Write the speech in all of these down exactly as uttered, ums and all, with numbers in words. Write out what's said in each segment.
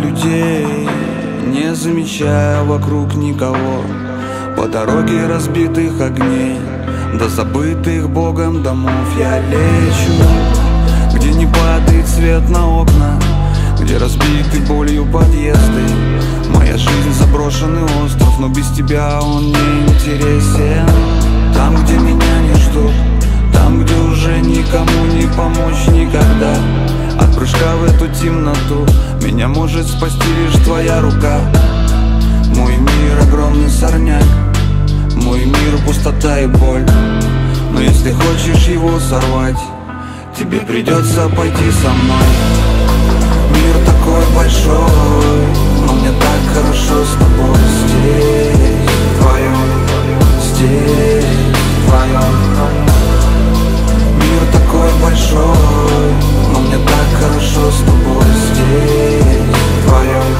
людей, не замечая вокруг никого. По дороге разбитых огней до забытых Богом домов я лечу, где не падает свет на окна, где разбиты болью подъезды. Моя жизнь заброшенный остров, но без тебя он не интересен. Там, где меня не ждут, там, где уже никому не помочь никогда. От прыжка в эту темноту меня может спасти лишь твоя рука. Мой мир огромный сорняк, мой мир пустота и боль. Но если хочешь его сорвать, тебе придется пойти со мной. Мир такой большой, но мне так хорошо с тобой. Здесь вдвоем, здесь вдвоем. Мир такой большой, но мне так хорошо с тобой. Здесь вдвоем,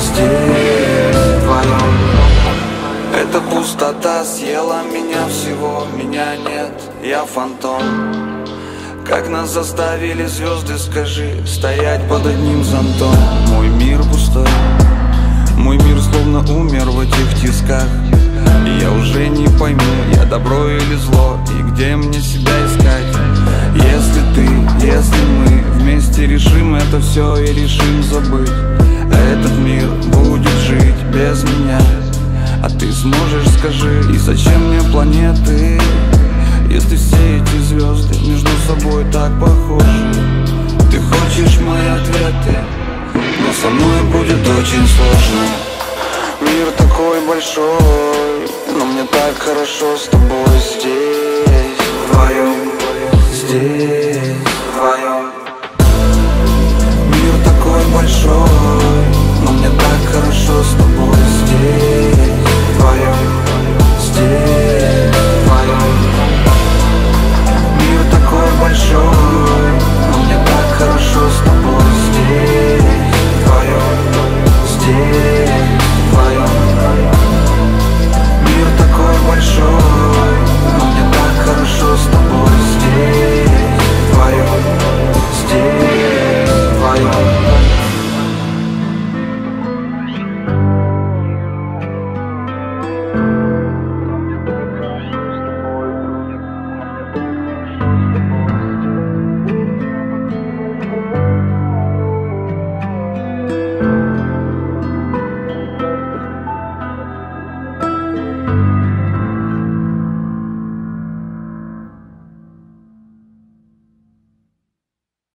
здесь вдвоем. Эта пустота съела меня всего, меня нет, я фантом. Как нас заставили звезды, скажи, стоять под одним зонтом. Мой мир пустой, мой мир словно умер в этих тисках. И я уже не пойму, я добро или зло, и где мне себя искать. Если ты, если мы вместе решим это все и решим забыть, этот мир будет жить без меня. А ты сможешь, скажи, и зачем мне планеты, если все эти звезды между собой так похожи? Ты хочешь мои ответы, но со мной будет очень сложно. Мир такой большой, но мне так хорошо с тобой.